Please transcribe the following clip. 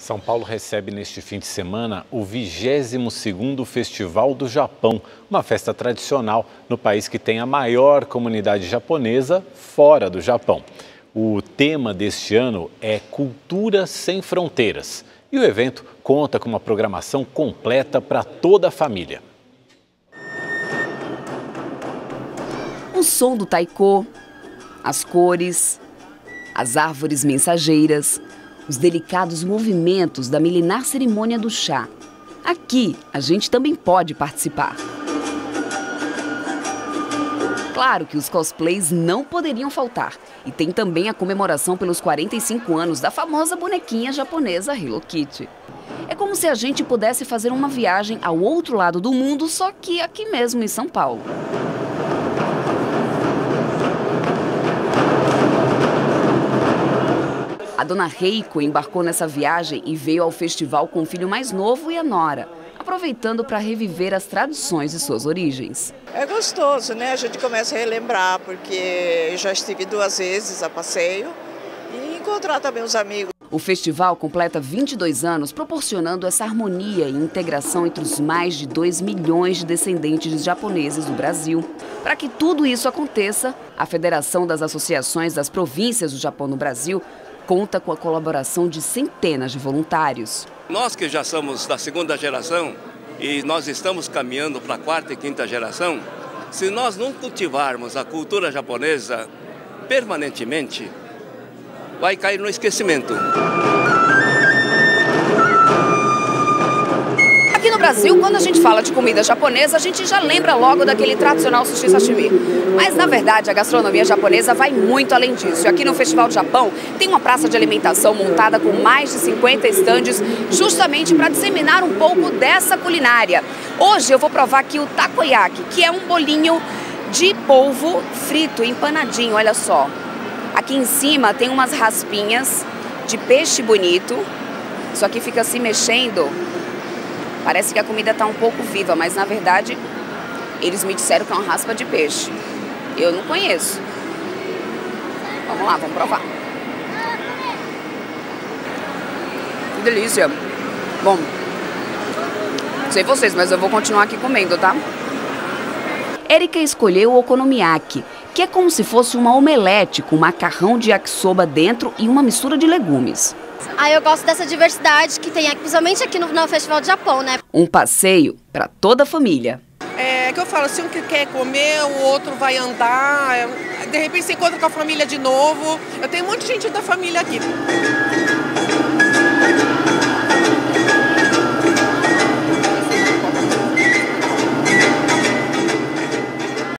São Paulo recebe neste fim de semana o 22º Festival do Japão, uma festa tradicional no país que tem a maior comunidade japonesa fora do Japão. O tema deste ano é Cultura Sem Fronteiras e o evento conta com uma programação completa para toda a família. O som do taiko, as cores, as árvores mensageiras, os delicados movimentos da milenar cerimônia do chá. Aqui, a gente também pode participar. Claro que os cosplays não poderiam faltar. E tem também a comemoração pelos 45 anos da famosa bonequinha japonesa Hello Kitty. É como se a gente pudesse fazer uma viagem ao outro lado do mundo, só que aqui mesmo em São Paulo. A dona Reiko embarcou nessa viagem e veio ao festival com o filho mais novo e a nora, aproveitando para reviver as tradições de suas origens. É gostoso, né? A gente começa a relembrar, porque já estive 2 vezes a passeio e encontrar também os amigos. O festival completa 22 anos, proporcionando essa harmonia e integração entre os mais de 2 milhões de descendentes de japoneses do Brasil. Para que tudo isso aconteça, a Federação das Associações das Províncias do Japão no Brasil conta com a colaboração de centenas de voluntários. Nós que já somos da 2ª geração e nós estamos caminhando para a 4ª e 5ª geração, se nós não cultivarmos a cultura japonesa permanentemente, vai cair no esquecimento. Aqui no Brasil, quando a gente fala de comida japonesa, a gente já lembra logo daquele tradicional sushi sashimi. Mas, na verdade, a gastronomia japonesa vai muito além disso. Aqui no Festival do Japão tem uma praça de alimentação montada com mais de 50 estandes justamente para disseminar um pouco dessa culinária. Hoje eu vou provar aqui o takoyaki, que é um bolinho de polvo frito, empanadinho, olha só. Aqui em cima tem umas raspinhas de peixe bonito. Isso aqui fica se mexendo. Parece que a comida está um pouco viva, mas, na verdade, eles me disseram que é uma raspa de peixe. Eu não conheço. Vamos lá, vamos provar. Que delícia. Bom, não sei vocês, mas eu vou continuar aqui comendo, tá? Érica escolheu o Okonomiyaki, que é como se fosse uma omelete com macarrão de yakisoba dentro e uma mistura de legumes. Ah, eu gosto dessa diversidade que tem aqui, principalmente aqui no Festival do Japão, né? Um passeio para toda a família. É que eu falo, se um quer comer, o outro vai andar, de repente se encontra com a família de novo. Eu tenho um monte de gente da família aqui.